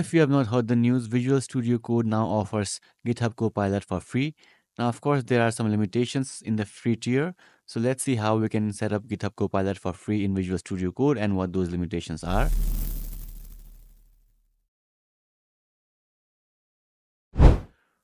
If you have not heard the news, Visual Studio Code now offers GitHub Copilot for free. Now, of course, there are some limitations in the free tier. So let's see how we can set up GitHub Copilot for free in Visual Studio Code and what those limitations are.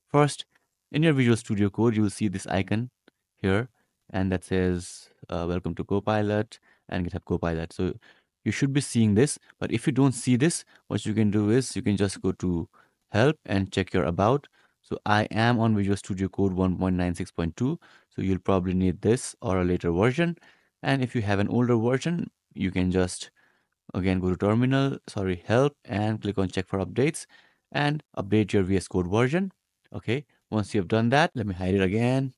First, in your Visual Studio Code, you will see this icon here, and that says welcome to Copilot and GitHub Copilot. So you should be seeing this, but if you don't see this, what you can do is you can just go to help and check your about. So I am on Visual Studio Code 1.96.2, so you'll probably need this or a later version. And if you have an older version, you can just again go to help and click on check for updates and update your VS Code version. Okay, once you have done that, let me hide it again.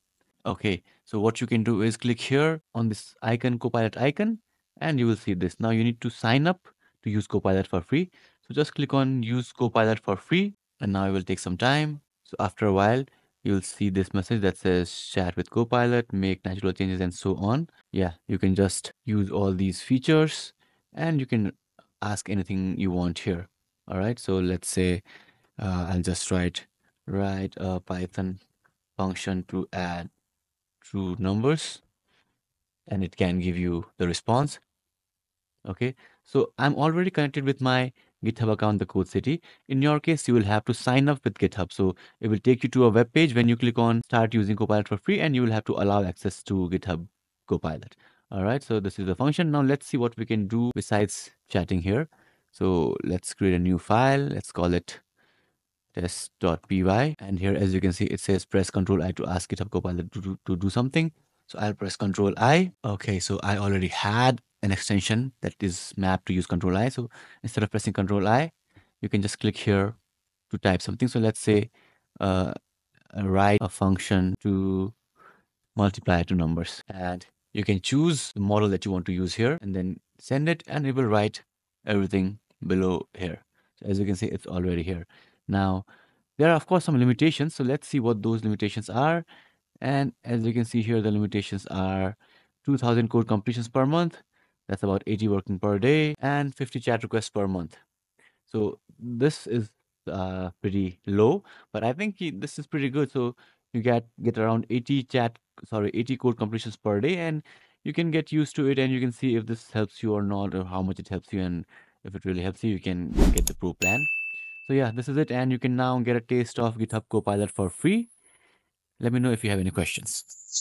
Okay, so what you can do is click here on this icon, Copilot icon, and you will see this. Now you need to sign up to use Copilot for free. So just click on use Copilot for free, and now it will take some time. So after a while, you'll see this message that says chat with Copilot, make natural changes and so on. Yeah, you can just use all these features and you can ask anything you want here. All right, so let's say I'll just write a Python function to add true numbers, and it can give you the response. Okay, so I'm already connected with my GitHub account, the Code City. In your case, you will have to sign up with GitHub. So it will take you to a web page when you click on start using Copilot for free, and you will have to allow access to GitHub Copilot. All right, so this is the function. Now let's see what we can do besides chatting here. So let's create a new file. Let's call it test.py. And here, as you can see, it says press Control-I to ask GitHub Copilot to do something. So I'll press Control-I. Okay, so I already had an extension that is mapped to use Control-I. So instead of pressing Control-I, you can just click here to type something. So let's say write a function to multiply two numbers. And you can choose the model that you want to use here and then send it, and it will write everything below here. So as you can see, it's already here. Now, there are of course some limitations. So let's see what those limitations are. And as you can see here, the limitations are 2000 code completions per month. That's about 80 working per day and 50 chat requests per month. So this is pretty low, but I think this is pretty good. So you get around 80 code completions per day, and you can get used to it, and you can see if this helps you or not, or how much it helps you. And if it really helps you, you can get the pro plan. So yeah, this is it. And you can now get a taste of GitHub Copilot for free. Let me know if you have any questions.